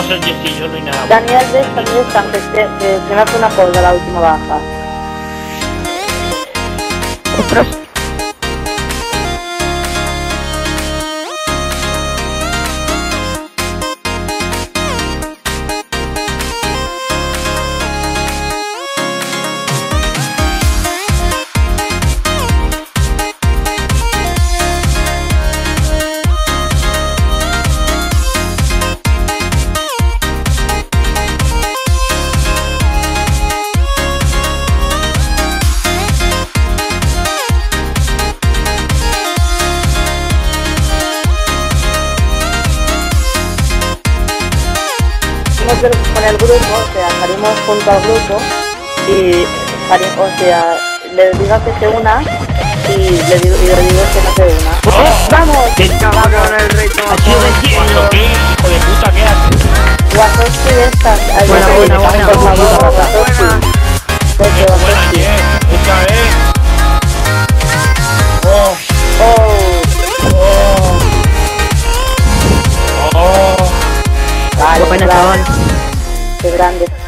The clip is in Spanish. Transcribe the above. estamos el gestillo, no hay nada. Daniel de Sonido Estampe, frenad una cuerda, la última baja. Ostras. Con el grupo, o sea, salimos junto al grupo y, o sea, le digo que se una y le digo que no se una. ¡Oh! ¡Vamos! ¡Qué cabrón el ritmo! ¿Qué hijo de puta que haces? Wazowski estas. Buena, por favor, Wazowski. Porque Wazowski. ¡Otra vez! ¡Oh! ¡Oh! ¡Oh! ¡Oh! Vale, qué grande.